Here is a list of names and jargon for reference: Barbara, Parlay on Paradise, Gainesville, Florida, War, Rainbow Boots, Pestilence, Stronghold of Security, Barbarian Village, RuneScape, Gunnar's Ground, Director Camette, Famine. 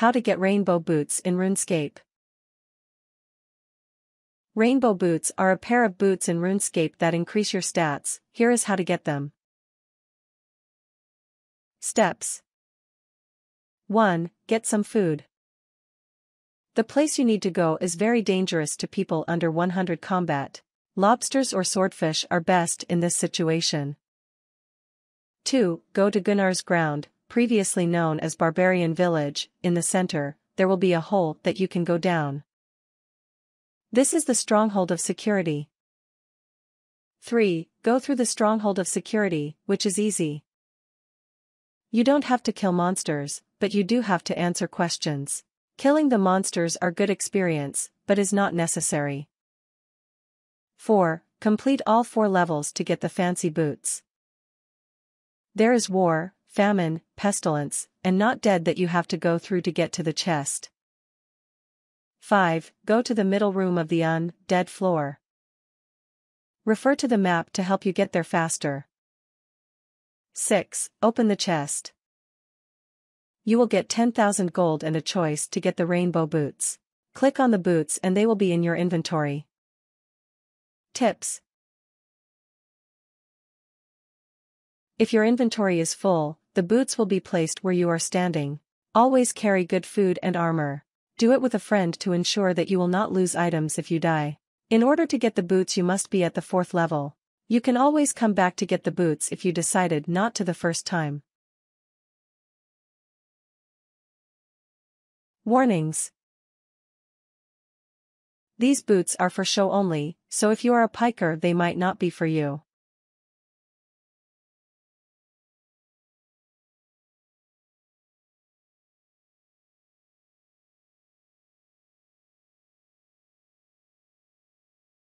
How to get rainbow boots in RuneScape. Rainbow boots are a pair of boots in RuneScape that increase your stats. Here is how to get them. Steps. 1. Get some food. The place you need to go is very dangerous to people under 100 combat. Lobsters or swordfish are best in this situation. 2. Go to Gunnar's Ground, previously known as Barbarian Village. In the center, there will be a hole that you can go down. This is the Stronghold of Security. 3. Go through the Stronghold of Security, which is easy. You don't have to kill monsters, but you do have to answer questions. Killing the monsters are good experience, but is not necessary. 4. Complete all 4 levels to get the fancy boots. There is War, Famine, Pestilence, and Not Dead that you have to go through to get to the chest. 5. Go to the middle room of the undead floor. Refer to the map to help you get there faster. 6. Open the chest. You will get 10,000 gold and a choice to get the rainbow boots. Click on the boots and they will be in your inventory. Tips. If your inventory is full, the boots will be placed where you are standing. Always carry good food and armor. Do it with a friend to ensure that you will not lose items if you die. In order to get the boots, you must be at the 4th level. You can always come back to get the boots if you decided not to the first time. Warnings. These boots are for show only, so if you are a piker they might not be for you.